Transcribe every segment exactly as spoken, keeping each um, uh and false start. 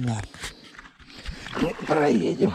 Да. И проедем.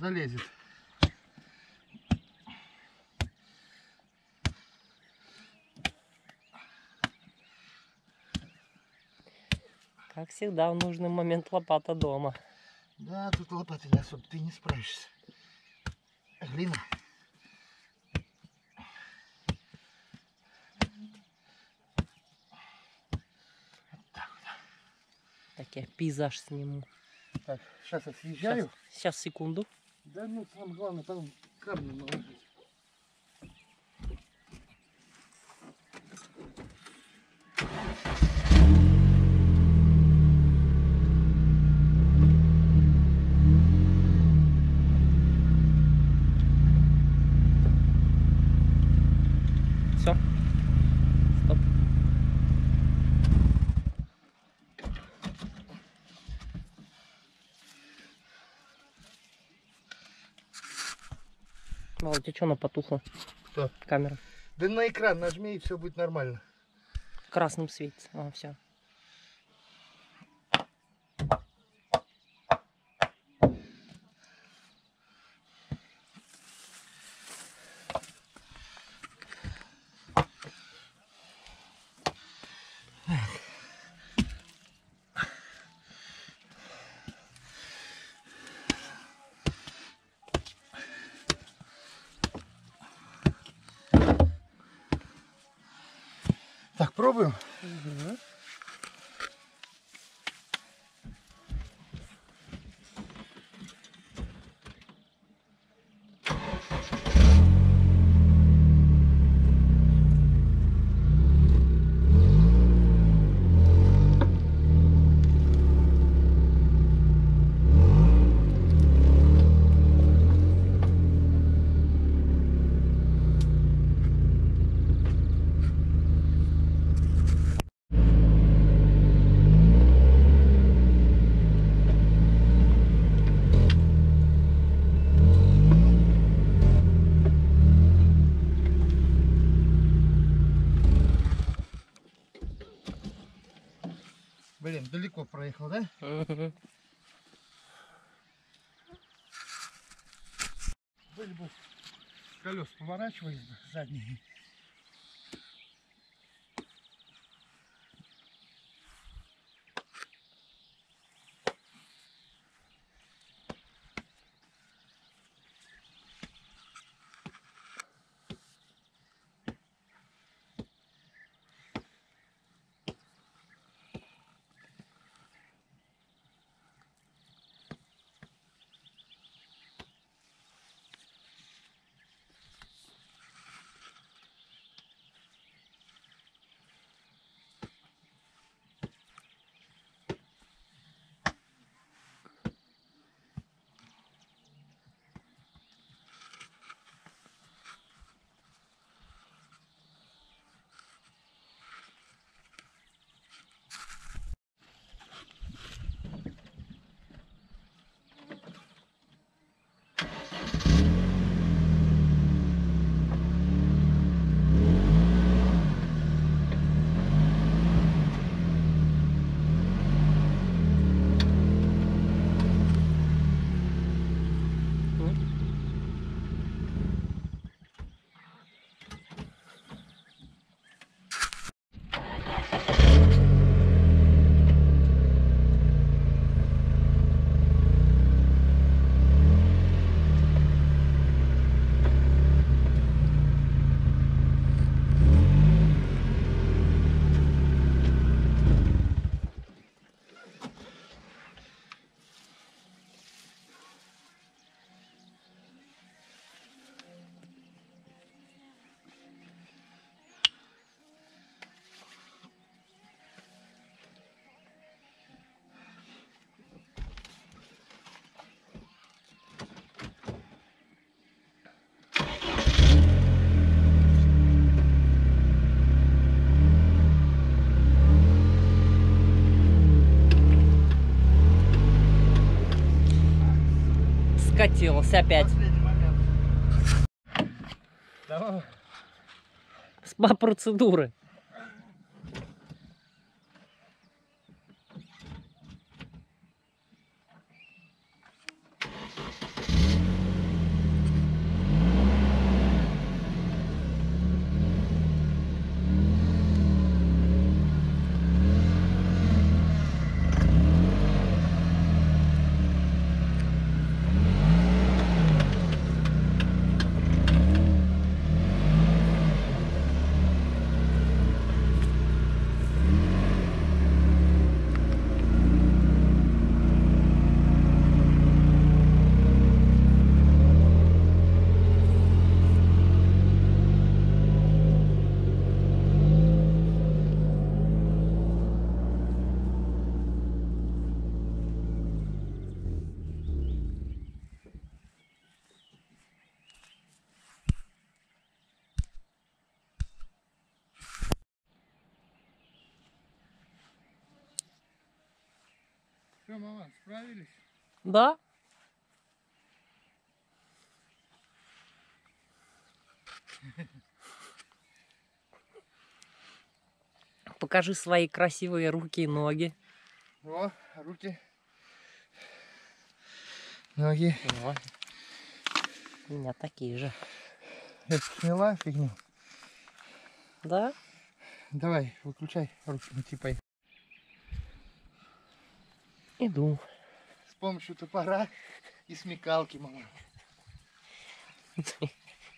Залезет. Как всегда, в нужный момент лопата дома. Да, тут лопаты особо ты не справишься. Глина. Вот так вот. Так я пейзаж сниму. Так, сейчас я съезжаю. Сейчас, сейчас секунду. Да ну, там главное, там камни наложить. Все. Стоп. Мало, тебе что она потухла? Кто? Камера. Да на экран нажми, и все будет нормально. Красным светится. А, все. Так, пробуем. Угу. Блин, далеко проехал, да? Были бы колес поворачивались бы задние. откатилась опять. Спа-процедуры. Что, мама, справились? Да. Покажи свои красивые руки и ноги. О, руки. Ноги. О. У меня такие же. Это смела фигня. Да? Давай, выключай ручку, типа. Иду. С помощью топора и смекалки, мама.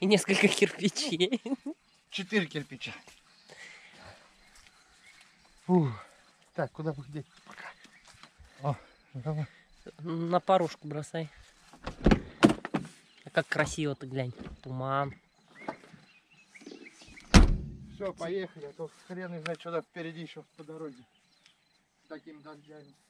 И несколько кирпичей. Четыре кирпича. Фу. Так, куда бы деть? Пока. О, давай. На порожку бросай. А как красиво ты глянь. Туман. Все, поехали. А то хрен не знает, что там впереди еще по дороге. С таким дождями.